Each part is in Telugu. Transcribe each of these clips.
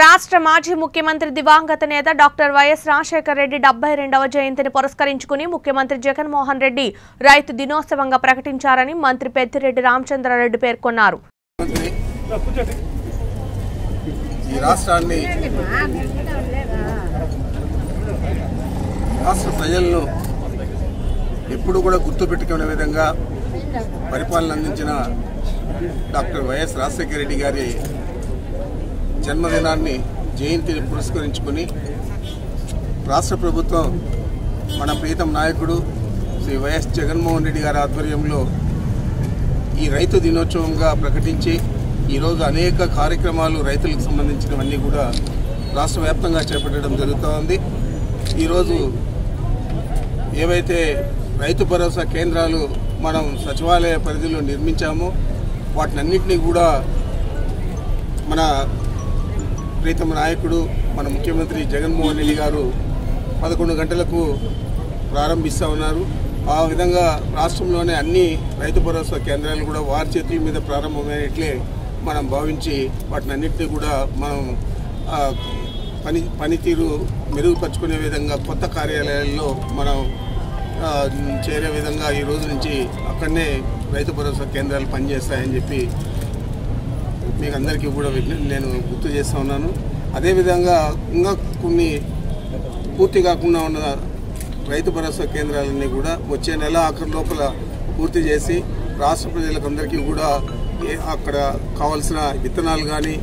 రాష్ట్ర మాజీ ముఖ్యమంత్రి దివంగత నేత డాక్టర్ వైఎస్ రాజశేఖర్ రెడ్డి 72వ జయంతిని పురస్కరించుకొని ముఖ్యమంత్రి జగన్మోహన్ రెడ్డి రైతు దినోత్సవంగా ప్రకటించారని మంత్రి పెద్దిరెడ్డి రామచంద్రారెడ్డి పేర్కొన్నారు. ఈ రాష్ట్రాన్ని రాష్ట్ర ప్రజలను ఎప్పుడూ కూడా గుర్తుపెట్టుకునే విధంగా పరిపాలన అందించిన డాక్టర్ వైఎస్ రాజశేఖర్ రెడ్డి గారి జన్మదినాన్ని జయంతిని పురస్కరించుకొని రాష్ట్ర ప్రభుత్వం మన ప్రియతమ నాయకుడు శ్రీ వైఎస్ జగన్మోహన్ రెడ్డి గారి ఆధ్వర్యంలో ఈ రైతు దినోత్సవంగా ప్రకటించి ఈరోజు అనేక కార్యక్రమాలు రైతులకు సంబంధించినవన్నీ కూడా రాష్ట్ర వ్యాప్తంగా చేపట్టడం జరుగుతూ ఉంది. ఈరోజు ఏవైతే రైతు భరోసా కేంద్రాలు మనం సచివాలయ పరిధిలో నిర్మించామో వాటినన్నింటినీ కూడా మన ప్రీతమ నాయకుడు మన ముఖ్యమంత్రి జగన్మోహన్ రెడ్డి గారు 11 గంటలకు ప్రారంభిస్తూ ఉన్నారు. ఆ విధంగా రాష్ట్రంలోనే అన్ని రైతు భరోసా కేంద్రాలు కూడా వారి చేతుల మీద ప్రారంభమైనట్లే మనం భావించి వాటినన్నింటినీ కూడా మనం పనితీరు మెరుగుపరుచుకునే విధంగా కొత్త కార్యాలయాల్లో మనం చేరే విధంగా ఈ రోజు నుంచి అక్కడనే రైతు భరోసా కేంద్రాలు పనిచేస్తాయని చెప్పి మీకు అందరికీ కూడా నేను గుర్తు చేస్తూ ఉన్నాను. అదేవిధంగా ఇంకా కొన్ని పూర్తి కాకుండా ఉన్న రైతు భరోసా కేంద్రాలన్నీ కూడా వచ్చే నెల ఆఖరి లోపల పూర్తి చేసి రాష్ట్ర ప్రజలకందరికీ కూడా అక్కడ కావాల్సిన విత్తనాలు కానీ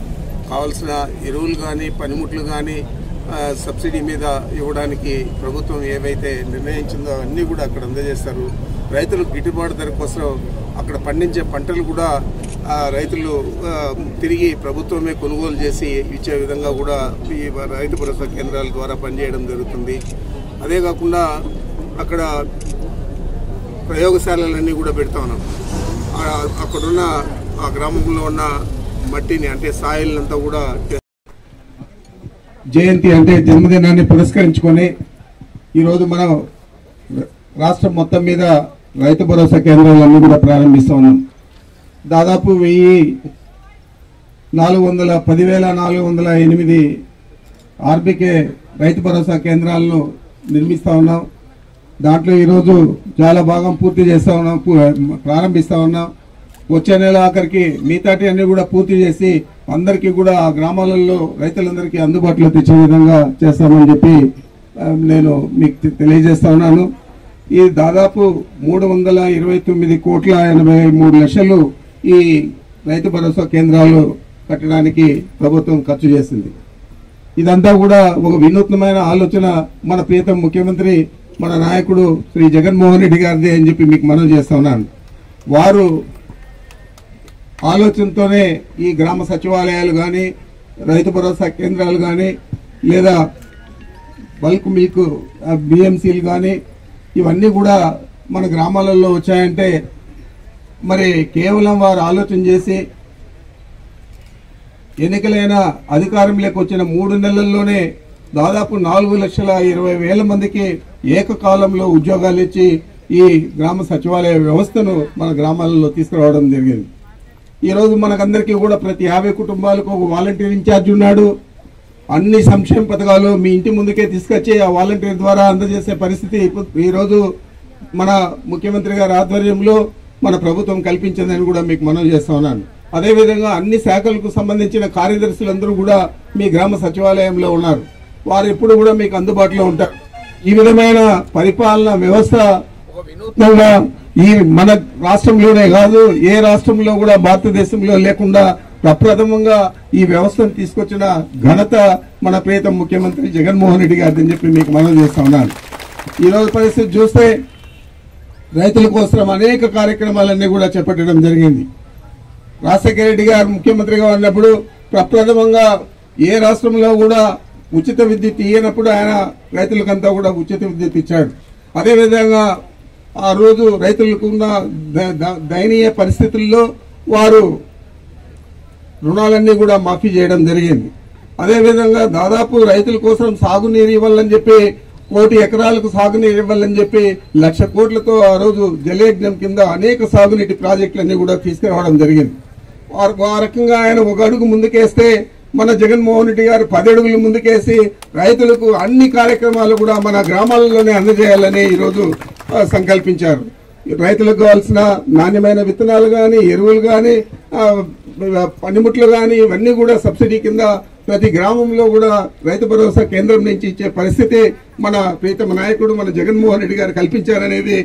కావాల్సిన ఎరువులు కానీ పనిముట్లు కానీ సబ్సిడీ మీద ఇవ్వడానికి ప్రభుత్వం ఏవైతే నిర్ణయించిందో అన్నీ కూడా అక్కడ అందజేస్తారు. రైతులకు గిట్టుబాటు ధర కోసం అక్కడ పండించే పంటలు కూడా రైతులు తిరిగి ప్రభుత్వమే కొనుగోలు చేసి ఇచ్చే విధంగా కూడా ఈ రైతు భరోసా కేంద్రాల ద్వారా పనిచేయడం జరుగుతుంది. అదే కాకుండా అక్కడ ప్రయోగశాలలన్నీ కూడా పెడతా ఉన్నాం. అక్కడున్న ఆ గ్రామంలో ఉన్న మట్టిని అంటే సాయిల్నంతా కూడా జయంతి అంటే జన్మదినాన్ని పురస్కరించుకొని ఈరోజు మనం రాష్ట్రం మొత్తం మీద రైతు భరోసా కేంద్రాలన్నీ కూడా ప్రారంభిస్తూ ఉన్నాం. దాదాపు 14,408 ఆర్బీకే రైతు భరోసా కేంద్రాలను నిర్మిస్తూ ఉన్నాం. దాంట్లో ఈరోజు చాలా భాగం పూర్తి చేస్తూ ఉన్నాం, ప్రారంభిస్తూ ఉన్నాం. వచ్చే నెల ఆఖరికి మిగతాటి అన్ని కూడా పూర్తి చేసి అందరికీ కూడా ఆ గ్రామాలలో రైతులందరికీ అందుబాటులో తెచ్చే విధంగా చేస్తామని చెప్పి నేను మీకు తెలియజేస్తా ఉన్నాను. ఈ దాదాపు 329,83,00,000 ఈ రైతు భరోసా కేంద్రాలు కట్టడానికి ప్రభుత్వం ఖర్చు చేసింది. ఇదంతా కూడా ఒక వినూత్నమైన ఆలోచన మన ప్రియతమ ముఖ్యమంత్రి మన నాయకుడు శ్రీ జగన్మోహన్ రెడ్డి గారిదే అని చెప్పి మీకు మనవి చేస్తా ఉన్నాను. వారు ఆలోచనతోనే ఈ గ్రామ సచివాలయాలు కానీ రైతు భరోసా కేంద్రాలు కానీ లేదా బల్క్ మిల్క్ బిఎంసీలు కానీ ఇవన్నీ కూడా మన గ్రామాలలో వచ్చాయంటే మరి కేవలం వారు ఆలోచన చేసి ఎన్నికలైన అధికారంలోకి వచ్చిన 3 నెలల్లోనే దాదాపు 4,20,000 మందికి ఏకకాలంలో ఉద్యోగాలు ఇచ్చి ఈ గ్రామ సచివాలయ వ్యవస్థను మన గ్రామాలలో తీసుకురావడం జరిగింది. ఈరోజు మనకందరికీ కూడా ప్రతి 50 కుటుంబాలకు ఒక వాలంటీర్ ఇన్ఛార్జ్ ఉన్నాడు. అన్ని సంక్షేమ పథకాలు మీ ఇంటి ముందుకే తీసుకొచ్చి ఆ వాలంటీర్ ద్వారా అందజేసే పరిస్థితి ఈరోజు మన ముఖ్యమంత్రి గారి ఆధ్వర్యంలో మన ప్రభుత్వం కల్పించిందని కూడా మీకు మనవి చేస్తా ఉన్నాను. అదేవిధంగా అన్ని శాఖలకు సంబంధించిన కార్యదర్శులందరూ కూడా మీ గ్రామ సచివాలయంలో ఉన్నారు. వారు ఎప్పుడు కూడా మీకు అందుబాటులో ఉంటారు. ఈ విధమైన పరిపాలన వ్యవస్థ వినూత్నంగా ఈ మన రాష్ట్రంలోనే కాదు ఏ రాష్ట్రంలో కూడా భారతదేశంలో లేకుండా ప్రప్రథమంగా ఈ వ్యవస్థను తీసుకొచ్చిన ఘనత మన ప్రియతమ ముఖ్యమంత్రి జగన్మోహన్ రెడ్డి గారిని చెప్పి మీకు మనం చేస్తా ఉన్నాను. ఈరోజు పరిస్థితి చూస్తే రైతుల కోసం అనేక కార్యక్రమాలన్నీ కూడా చేపట్టడం జరిగింది. రాజశేఖర రెడ్డి గారు ముఖ్యమంత్రిగా ఉన్నప్పుడు ప్రప్రథమంగా ఏ రాష్ట్రంలో కూడా ఉచిత విద్యుత్ ఇవ్వనప్పుడు ఆయన రైతులకంతా కూడా ఉచిత విద్యుత్ ఇచ్చాడు. అదేవిధంగా ఆ రోజు రైతులకు ఉన్న దయనీయ పరిస్థితుల్లో వారు రుణాలన్నీ కూడా మాఫీ చేయడం జరిగింది. అదేవిధంగా దాదాపు రైతుల కోసం సాగునీరు ఇవ్వాలని చెప్పి 1 కోటి ఎకరాలకు సాగునీరు ఇవ్వాలని చెప్పి 1,00,00,000 కోట్లతో ఆ రోజు జలయజ్ఞం కింద అనేక సాగునీటి ప్రాజెక్టులన్నీ కూడా తీసుకురావడం జరిగింది. ఆ రకంగా ఆయన ఒక అడుగు ముందుకేస్తే మన జగన్మోహన్ రెడ్డి గారు 10 అడుగుల ముందుకేసి రైతులకు అన్ని కార్యక్రమాలు కూడా మన గ్రామాలలోనే అందజేయాలని ఈ రోజు సంకల్పించారు। రైతులకు కావాల్సిన నాణ్యమైన విత్తనాలు గాని ఎరువులు గాని పనిముట్లు గాని ఇవన్నీ కూడా సబ్సిడీ కింద ప్రతి గ్రామంలో కూడా రైతు భరోసా కేంద్రం నుంచి ఇచ్చే పరిస్థితి మన ప్రియతమ నాయకుడు మన జగన్మోహన్ రెడ్డి గారు కల్పించారనేది